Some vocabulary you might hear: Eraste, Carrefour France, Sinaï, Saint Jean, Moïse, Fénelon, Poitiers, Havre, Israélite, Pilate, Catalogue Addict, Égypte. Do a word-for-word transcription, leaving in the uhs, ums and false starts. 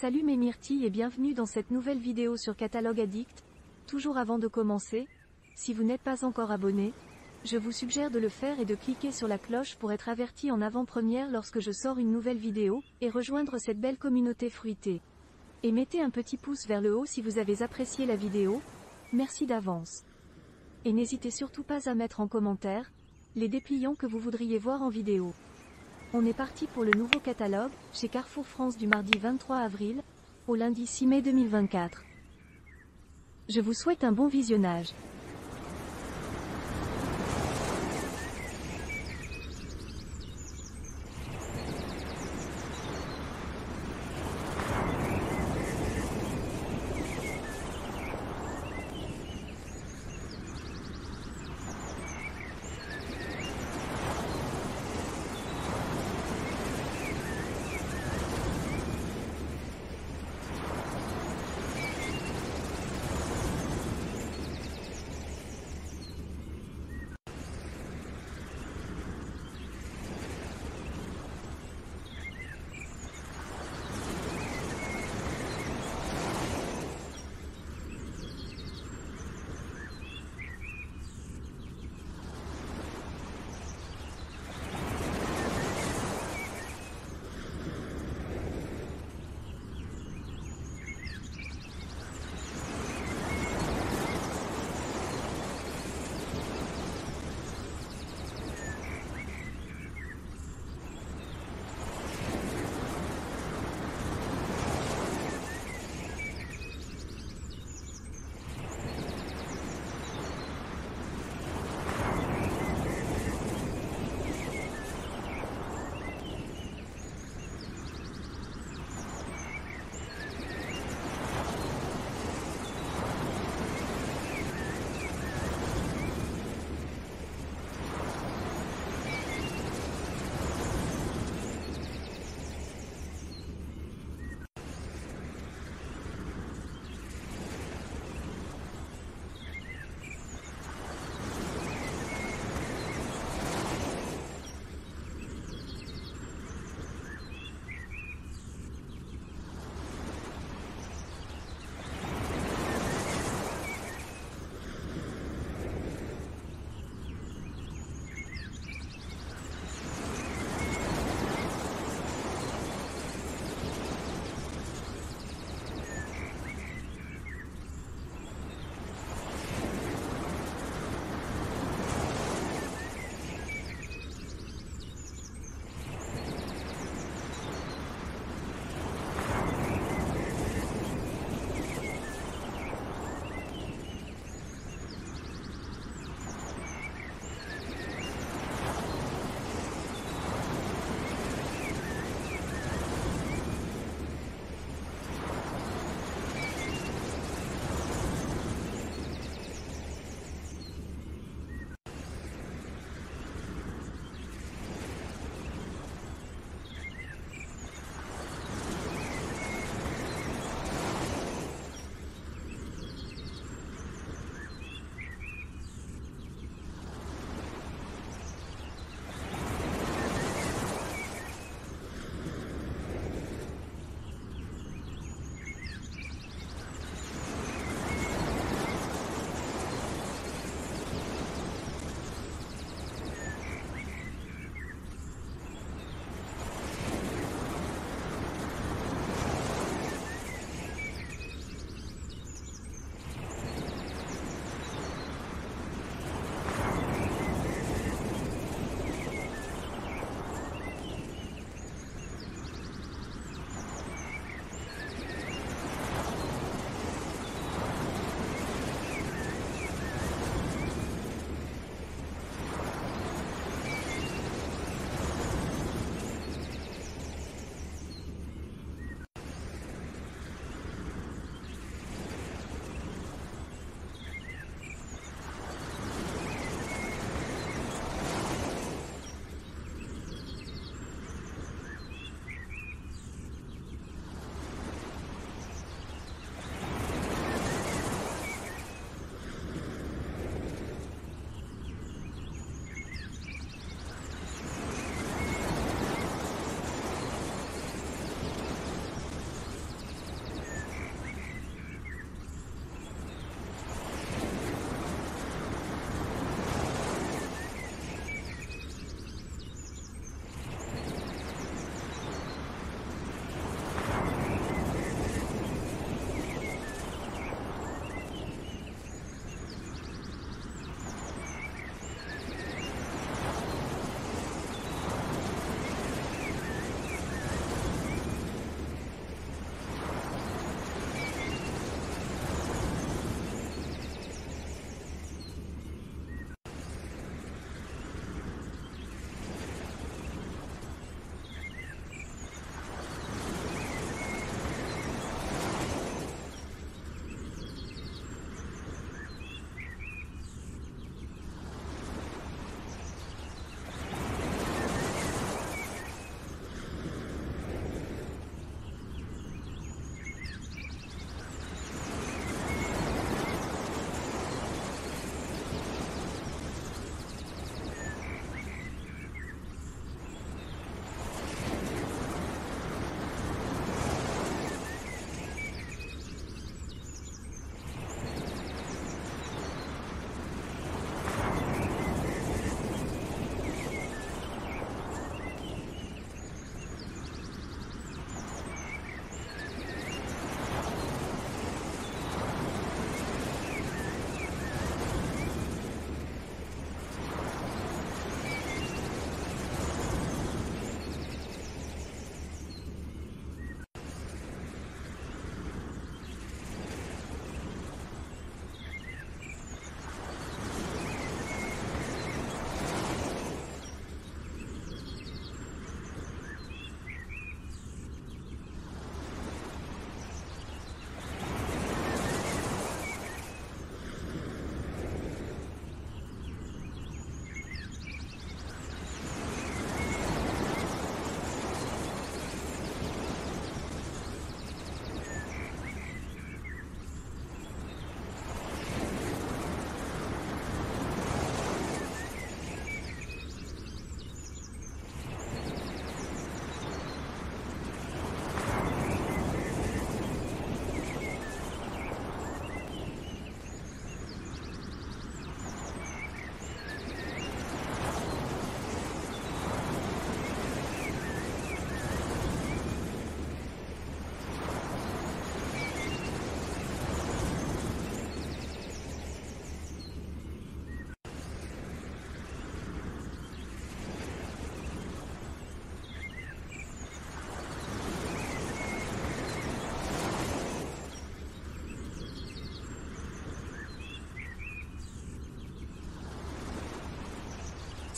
Salut mes myrtilles et bienvenue dans cette nouvelle vidéo sur Catalogue Addict. Toujours avant de commencer, si vous n'êtes pas encore abonné, je vous suggère de le faire et de cliquer sur la cloche pour être averti en avant-première lorsque je sors une nouvelle vidéo, et rejoindre cette belle communauté fruitée. Et mettez un petit pouce vers le haut si vous avez apprécié la vidéo, merci d'avance. Et n'hésitez surtout pas à mettre en commentaire les dépliants que vous voudriez voir en vidéo. On est parti pour le nouveau catalogue, chez Carrefour France du mardi vingt-trois avril, au lundi six mai deux mille vingt-quatre. Je vous souhaite un bon visionnage.